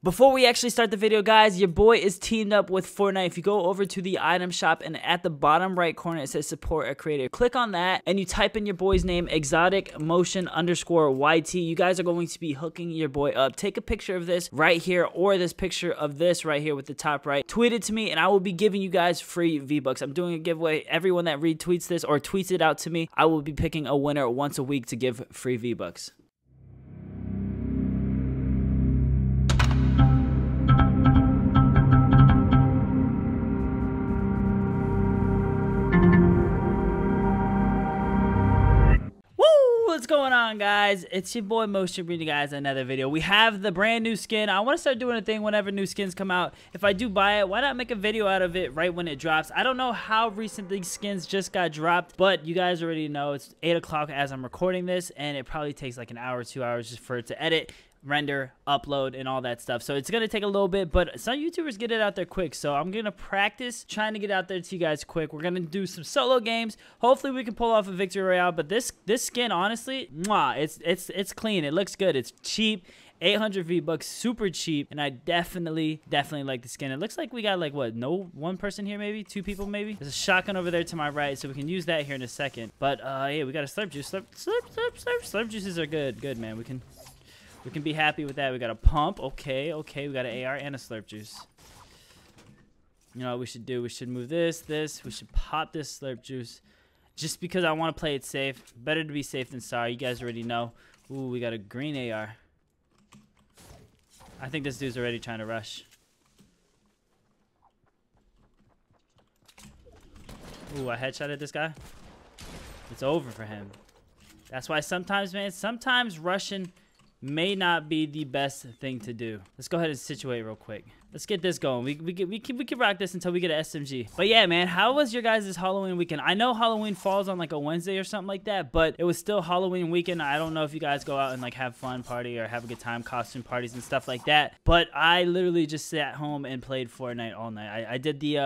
Before we actually start the video, guys, your boy is teamed up with Fortnite. If you go over to the item shop and at the bottom right corner it says support a creator, click on that and you type in your boy's name, exotic_motion_yt. You guys are going to be hooking your boy up. Take a picture of this right here or this picture of this right here with the top right. Tweet it to me and I will be giving you guys free V-Bucks. I'm doing a giveaway. Everyone that retweets this or tweets it out to me, I will be picking a winner once a week to give free V-Bucks. What's going on, guys? It's your boy Motion bringing you guys another video. We have the brand new skin. I want to start doing a thing whenever new skins come out. If I do buy it, why not make a video out of it right when it drops? I don't know how recent these skins just got dropped, but you guys already know it's 8 o'clock as I'm recording this, and it probably takes like an hour, 2 hours just for it to edit, render, upload, and all that stuff. So it's gonna take a little bit, but some YouTubers get it out there quick, so I'm gonna practice trying to get out there to you guys quick. We're gonna do some solo games. Hopefully we can pull off a victory royale, but this skin, honestly, mwah, it's clean. It looks good. It's cheap, 800 V-Bucks, super cheap, and I definitely like the skin. It looks like we got like, what, no one person here, maybe two people, maybe. There's a shotgun over there to my right, so we can use that here in a second. But yeah, we got a slurp juice. Slurp juices are good, man. We can be happy with that. We got a pump. Okay. We got an AR and a slurp juice. You know what we should do? We should move this. We should pop this slurp juice just because I want to play it safe. Better to be safe than sorry. You guys already know. Ooh, we got a green AR. I think this dude's already trying to rush. Ooh, I headshotted this guy. It's over for him. That's why sometimes, man, sometimes rushing may not be the best thing to do. Let's go ahead and situate real quick. Let's get this going. We can rock this until we get an SMG. But yeah, man, how was your guys' Halloween weekend? I know Halloween falls on like a Wednesday or something like that, but it was still Halloween weekend. I don't know if you guys go out and like have fun, party, or have a good time, costume parties and stuff like that. But I literally just sat home and played Fortnite all night. I did the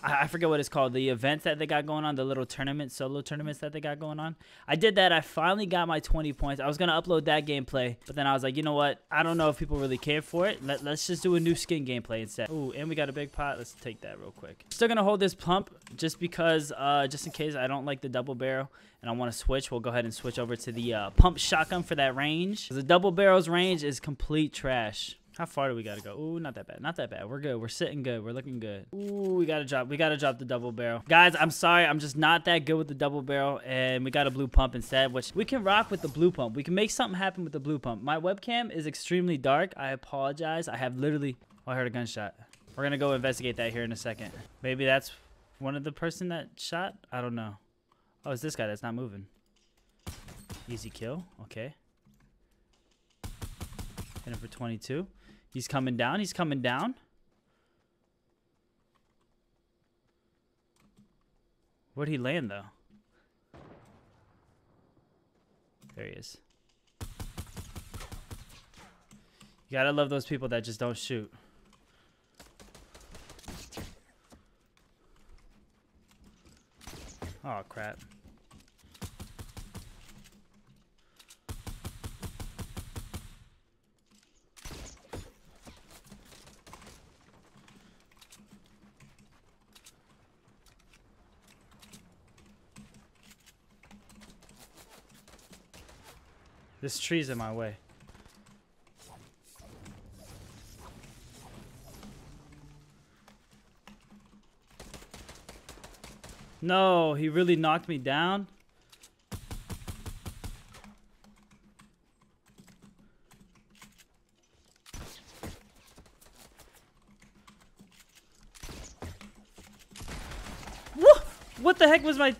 I forget what it's called, the events that they got going on, the little tournament, solo tournaments that they got going on. I did that. I finally got my 20 points. I was gonna upload that gameplay, but then I was like, you know what? I don't know if people really care for it. Let's just do a new skin gameplay instead. Ooh, and we got a big pot. Let's take that real quick. Still gonna hold this pump just because, just in case I don't like the double barrel and I want to switch. We'll go ahead and switch over to the pump shotgun for that range. The double barrel's range is complete trash. How far do we gotta go? Ooh, not that bad. Not that bad. We're good. We're sitting good. We're looking good. Ooh, we gotta drop. We gotta drop the double barrel. Guys, I'm sorry. I'm just not that good with the double barrel, and we got a blue pump instead, which we can rock with the blue pump. We can make something happen with the blue pump. My webcam is extremely dark. I apologize. I have literally... Oh, I heard a gunshot. We're gonna go investigate that here in a second. Maybe that's one of the person that shot? I don't know. Oh, it's this guy that's not moving. Easy kill. Okay. Hit him for 22. He's coming down. He's coming down. Where'd he land, though? There he is. You gotta love those people that just don't shoot. Oh, crap. This tree's in my way. No, he really knocked me down. What the heck was my...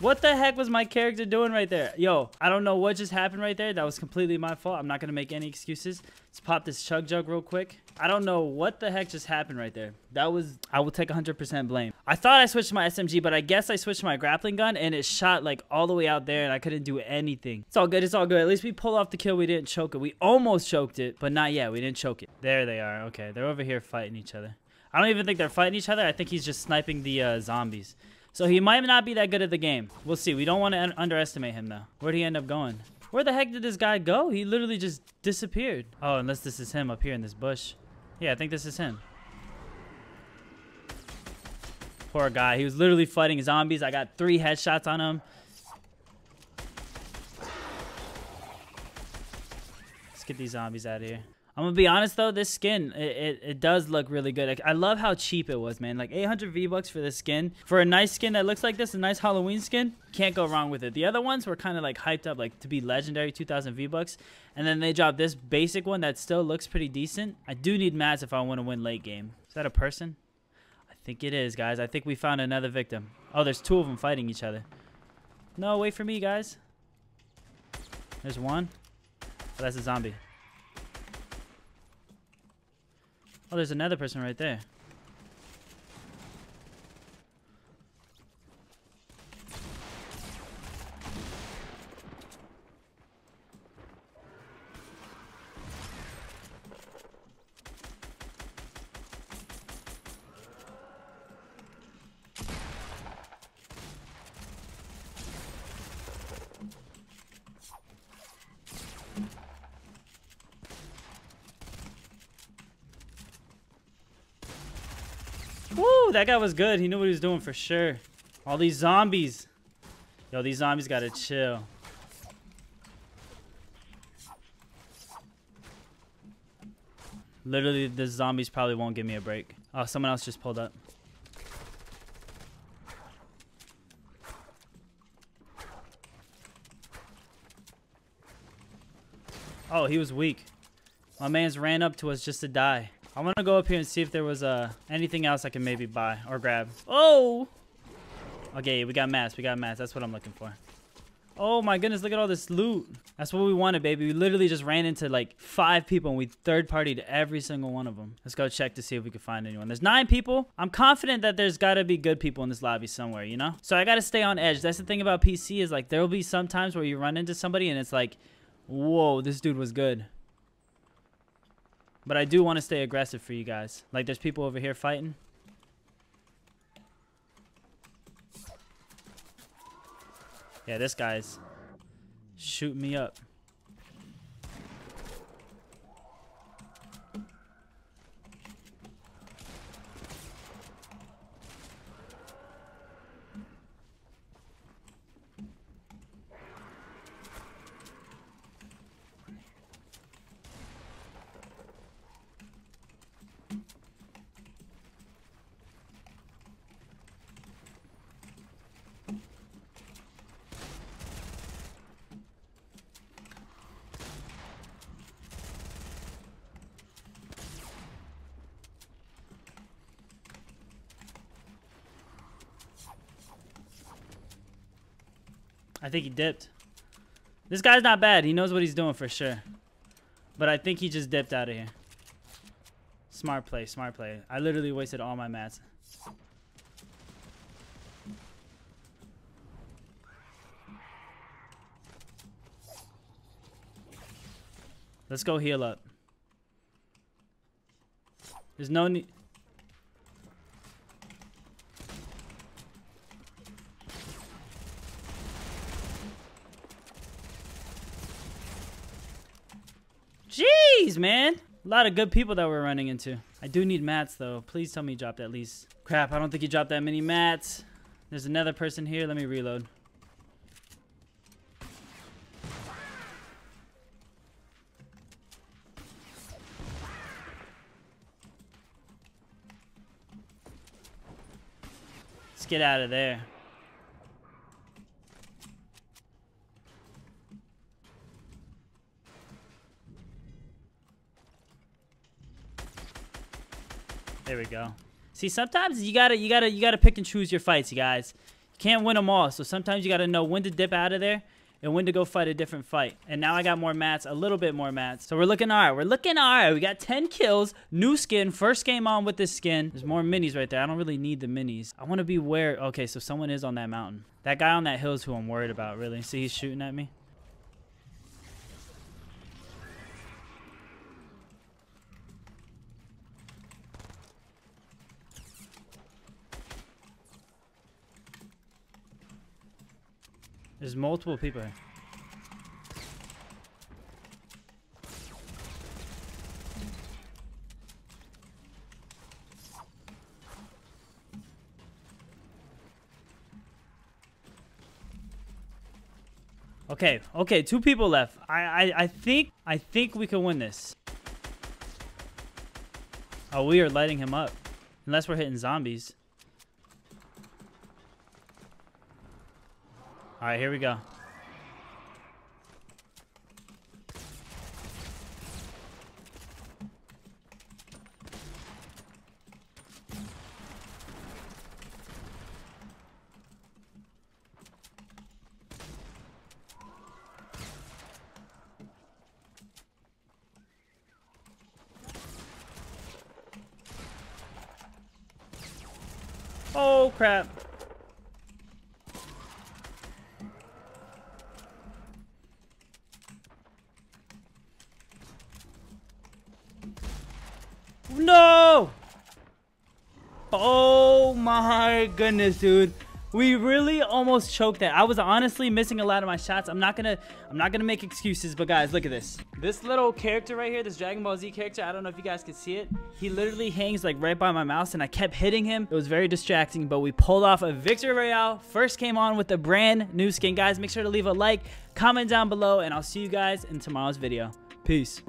What the heck was my character doing right there? Yo, I don't know what just happened right there. That was completely my fault. I'm not going to make any excuses. Let's pop this chug jug real quick. I don't know what the heck just happened right there. That was... I will take 100% blame. I thought I switched my SMG, but I guess I switched my grappling gun, and it shot, like, all the way out there, and I couldn't do anything. It's all good. It's all good. At least we pulled off the kill. We didn't choke it. We almost choked it, but not yet. We didn't choke it. There they are. Okay, they're over here fighting each other. I don't even think they're fighting each other. I think he's just sniping the zombies. So he might not be that good at the game. We'll see. We don't want to underestimate him, though. Where'd he end up going? Where the heck did this guy go? He literally just disappeared. Oh, unless this is him up here in this bush. Yeah, I think this is him. Poor guy. He was literally fighting zombies. I got 3 headshots on him. Let's get these zombies out of here. I'm gonna be honest though, this skin, it does look really good. Like, I love how cheap it was, man. Like 800 V-Bucks for this skin. For a nice skin that looks like this, a nice Halloween skin, can't go wrong with it. The other ones were kind of like hyped up, like to be legendary, 2,000 V-Bucks. And then they dropped this basic one that still looks pretty decent. I do need mats if I want to win late game. Is that a person? I think it is, guys. I think we found another victim. Oh, there's 2 of them fighting each other. No, wait for me, guys. There's one. Oh, that's a zombie. Oh, there's another person right there. Woo, that guy was good. He knew what he was doing for sure. All these zombies. Yo, these zombies gotta chill. Literally, the zombies probably won't give me a break. Oh, someone else just pulled up. Oh, he was weak. My man's ran up to us just to die. I want to go up here and see if there was anything else I can maybe buy or grab. Oh! Okay, we got mats. We got mats. That's what I'm looking for. Oh my goodness, look at all this loot. That's what we wanted, baby. We literally just ran into like 5 people and we third-partied every single one of them. Let's go check to see if we can find anyone. There's 9 people. I'm confident that there's got to be good people in this lobby somewhere, you know? So I got to stay on edge. That's the thing about PC is like there will be some times where you run into somebody and it's like, whoa, this dude was good. But I do want to stay aggressive for you guys. Like, there's people over here fighting. Yeah, this guy's shooting me up. I think he dipped. This guy's not bad. He knows what he's doing for sure. But I think he just dipped out of here. Smart play, smart play. I literally wasted all my mats. Let's go heal up. There's no need... Man, a lot of good people that we're running into. I do need mats though. Please tell me he dropped at least. Crap, I don't think he dropped that many mats. There's another person here. Let me reload. Let's get out of there. There we go. See, sometimes you gotta pick and choose your fights, you guys. You can't win them all, so sometimes you gotta know when to dip out of there and when to go fight a different fight. And now I got more mats, a little bit more mats. So we're looking all right. We're looking all right. We got 10 kills, new skin, first game on with this skin. There's more minis right there. I don't really need the minis. I want to be where. Okay, so someone is on that mountain. That guy on that hill is who I'm worried about, really. See, he's shooting at me. There's multiple people here. Okay, okay, two people left. I think we can win this. Oh, we are lighting him up. Unless we're hitting zombies. Alright, here we go. Oh, crap. No! Oh, my goodness, dude. We really almost choked that. I was honestly missing a lot of my shots. I'm not gonna make excuses, but guys, look at this. This little character right here, this Dragon Ball Z character, I don't know if you guys can see it. He literally hangs like right by my mouse and I kept hitting him. It was very distracting, but we pulled off a victory royale. First came on with a brand new skin. Guys, make sure to leave a like, comment down below, and I'll see you guys in tomorrow's video. Peace.